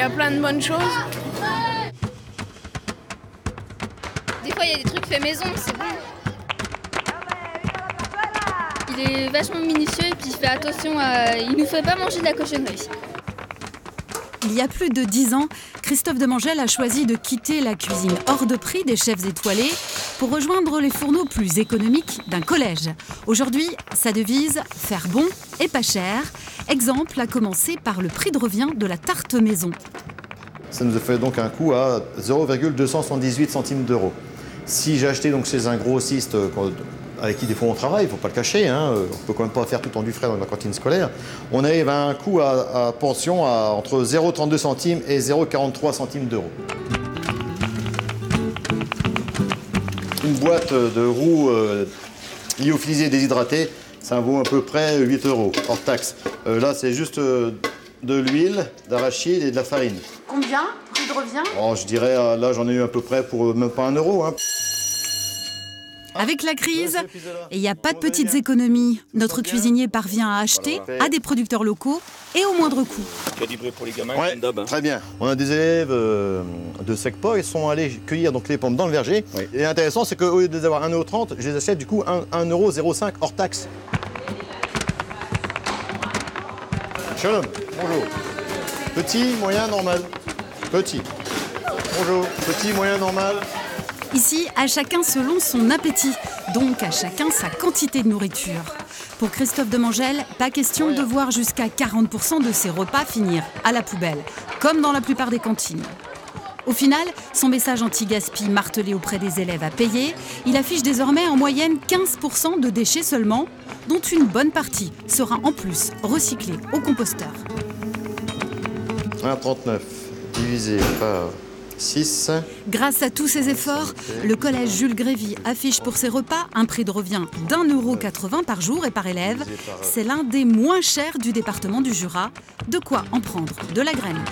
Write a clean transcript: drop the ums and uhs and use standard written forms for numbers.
y a plein de bonnes choses. Des fois, il y a des trucs faits maison, c'est bon. Il est vachement minutieux et puis il fait attention, il nous fait pas manger de la cochonnerie. Il y a plus de 10 ans, Christophe Demangel a choisi de quitter la cuisine hors de prix des chefs étoilés pour rejoindre les fourneaux plus économiques d'un collège. Aujourd'hui, sa devise « faire bon et pas cher ». Exemple à commencer par le prix de revient de la tarte maison. Ça nous a fait donc un coût à 0,278 centimes d'euros. Si j'ai acheté donc chez un grossiste avec qui des fois on travaille, il ne faut pas le cacher, hein, on ne peut quand même pas faire tout le temps du frais dans la cantine scolaire, on arrive à un coût à pension à entre 0,32 centimes et 0,43 centimes d'euros. Une boîte de roux lyophilisée déshydratée, ça vaut à peu près 8 euros hors taxe. Là, c'est juste de l'huile, d'arachide et de la farine. Combien prix de revient ? Oh, je dirais, là, j'en ai eu à peu près pour même pas 1 euro. Hein. Avec la crise, il n'y a pas de petites économies. Notre cuisinier parvient à acheter à des producteurs locaux et au moindre coût. Calibré pour les gamins, ouais, comme d'hab, hein. Très bien. On a des élèves de SECPA, ils sont allés cueillir donc les pommes dans le verger. Oui. Et l'intéressant, c'est qu'au lieu de les avoir 1,30 €, je les achète du coup 1,05 € hors taxe. Shalom, bonjour. Petit, moyen, normal. Petit. Bonjour. Petit, moyen, normal. Ici, à chacun selon son appétit, donc à chacun sa quantité de nourriture. Pour Christophe Demangel, pas question de voir jusqu'à 40% de ses repas finir à la poubelle, comme dans la plupart des cantines. Au final, son message anti-gaspi martelé auprès des élèves à payer, il affiche désormais en moyenne 15% de déchets seulement, dont une bonne partie sera en plus recyclée au composteur. 1,39 divisé par... 6. Grâce à tous ces efforts, le collège Jules Grévy affiche pour ses repas un prix de revient d'1,80 € par jour et par élève. C'est l'un des moins chers du département du Jura. De quoi en prendre de la graine.